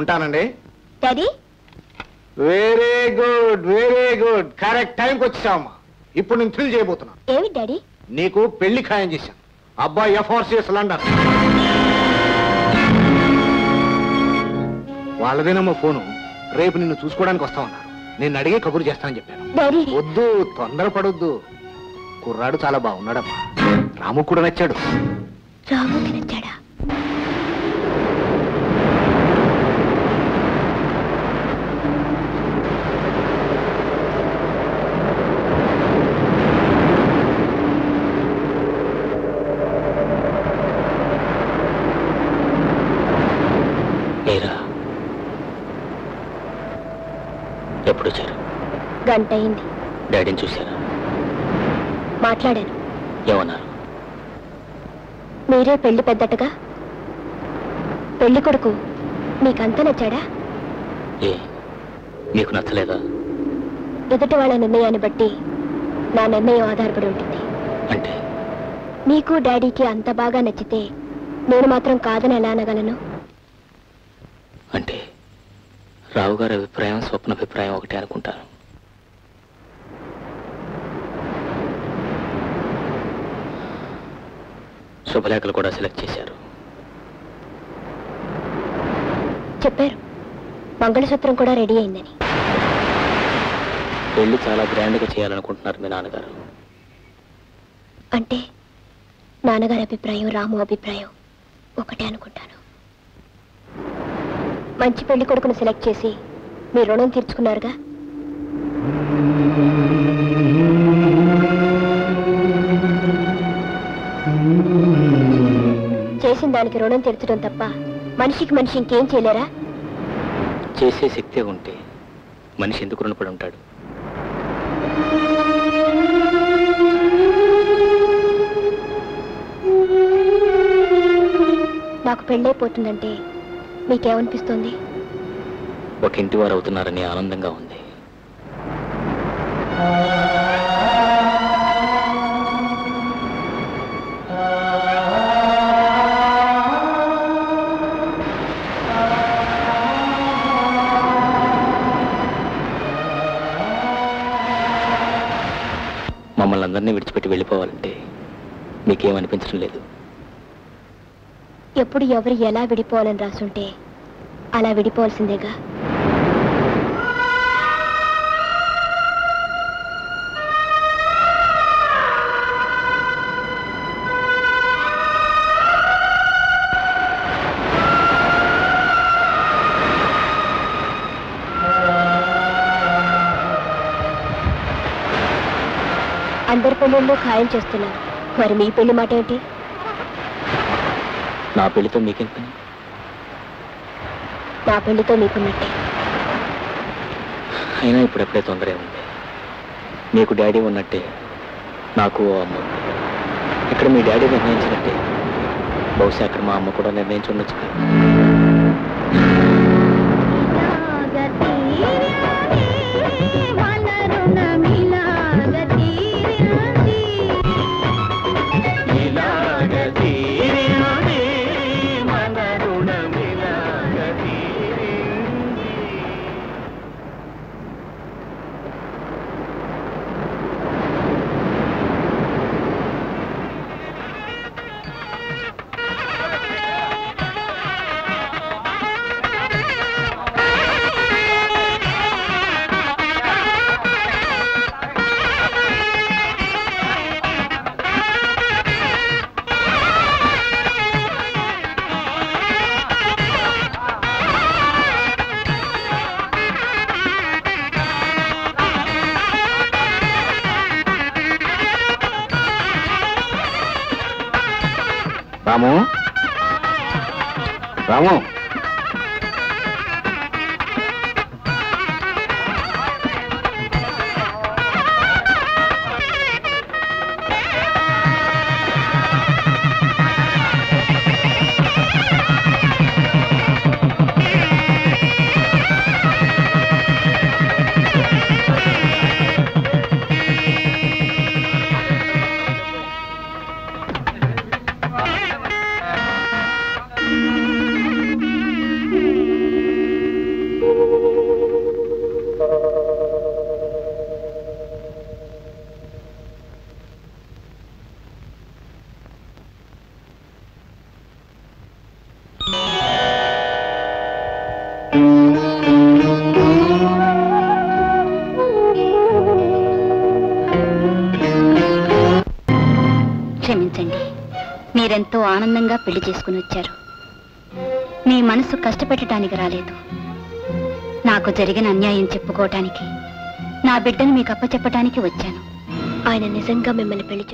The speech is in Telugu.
ఉంటానండి daddy. Very good correct time కి వచ్చావమ్మా. ఇప్పుడు నేను థ్రిల్ చేయబోతున్నా. ఏవి డాడీ? నీకు పెళ్లి ఖాయం చేశాను. అబ్బాయి FRCS లండన్ వాళ్ళదేనమ్మా ఫోను. రేపు నిన్ను చూసుకోవడానికి వస్తామన్నారు. నేను అడిగి కబురు చేస్తానని చెప్పాను. వద్దు తొందరపడొద్దు, కుర్రాడు చాలా బాగున్నాడమ్మా. రాము కూడా నచ్చాడు. రాముకి నచ్చాడా? ఎప్పుడు వచ్చారు? గంట అయింది. డాడీని చూశారా? మాట్లాడాను. ఏమన్నారు? మీరే పెళ్లి పెద్దటగా. పెళ్లి కొడుకు మీకంతా నచ్చాడా? ఏ మీకు నచ్చలేదా? ఎదుటి వాళ్ళ నిర్ణయాన్ని బట్టి నా నిర్ణయం ఆధారపడి ఉంటుంది. అంటే మీకు డాడీకి అంత బాగా నచ్చితే నేను మాత్రం కాదని ఎలా అనగలను? అంటే రావు గారి అభిప్రాయం స్వప్నాభిప్రాయం ఒకటే అనుకుంటాను. శుభలేఖలు కూడా సెలెక్ట్ చేశారు. చెప్పారు మంగళసూత్రం కూడా రెడీ అయిందని. పెళ్లి చాలా గ్రాండ్గా చేయాలనుకుంటున్నారు మీ నాన్నగారు. అంటే నాన్నగారి అభిప్రాయం రాము అభిప్రాయం ఒకటే అనుకుంటాను. మంచి పెళ్లి కొడుకును సెలెక్ట్ చేసి మీ రుణం తీర్చుకున్నారుగా. చేసిన దానికి రుణం తీర్చడం తప్ప మనిషికి మనిషి ఇంకేం చేయలేరా? చేసే శక్తే ఉంటే మనిషి ఎందుకు రుణపడి ఉంటాడు? నాకు పెళ్ళైపోతుందంటే మీకేమనిపిస్తుంది? ఒక ఇంటి వారు అవుతున్నారని ఆనందంగా ఉంది. మమ్మల్ని అందరినీ విడిచిపెట్టి వెళ్ళిపోవాలంటే మీకేమనిపించడం లేదు? ఎప్పుడు ఎవరు ఎలా విడిపోవాలని రాసుంటే అలా విడిపోవాల్సిందేగా. అందరి పెళ్ళిళ్ళు ఖాయం చేస్తున్నారు, మరి మీ పెళ్లి మాట ఏంటి? నా పెళ్లితో మీకేం పని? నా పెళ్లితో మీకున్నట్టే. అయినా ఇప్పుడెప్పుడే తొందర ఏముంది? మీకు డాడీ ఉన్నట్టే నాకు అమ్మ. ఇక్కడ మీ డాడీ నిర్ణయించినట్టే బహుశా అక్కడ మా అమ్మ కూడా నిర్ణయించి ఉండొచ్చు. రాము, రాము, క్షమించండి మీరెంతో ఆనందంగా పెళ్లి చేసుకుని వచ్చారు మీ మనసు కష్టపెట్టడానికి రాలేదు నాకు జరిగిన అన్యాయం చెప్పుకోవడానికి నా బిడ్డను మీకు అప్పచెప్పడానికి వచ్చాను ఆయన నిజంగా మిమ్మల్ని పెళ్లి